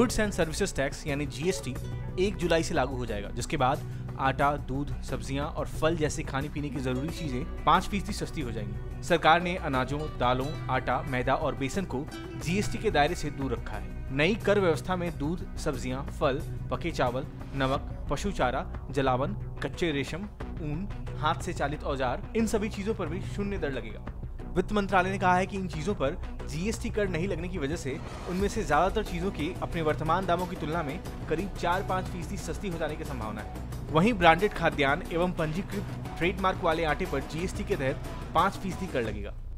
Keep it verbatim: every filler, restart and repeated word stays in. Goods and services tax यानी GST एक जुलाई से लागू हो जाएगा, जिसके बाद आटा, दूध, सब्जियां और फल जैसे खाने पीने की जरूरी चीजें पाँच फीसदी सस्ती हो जाएंगी। सरकार ने अनाजों, दालों, आटा, मैदा और बेसन को जीएसटी के दायरे से दूर रखा है। नई कर व्यवस्था में दूध, सब्जियां, फल, पके चावल, नमक, पशु चारा, जलावन, कच्चे रेशम, ऊन, हाथ से चालित औजार, इन सभी चीजों पर भी शून्य दर लगेगा। वित्त मंत्रालय ने कहा है कि इन चीज़ों पर जीएसटी कर नहीं लगने की वजह से उनमें से ज़्यादातर चीज़ों के अपने वर्तमान दामों की तुलना में करीब चार पाँच फीसदी सस्ती हो जाने की संभावना है। वहीं ब्रांडेड खाद्यान्न एवं पंजीकृत ट्रेडमार्क वाले आटे पर जीएसटी के तहत पाँच फीसदी कर लगेगा।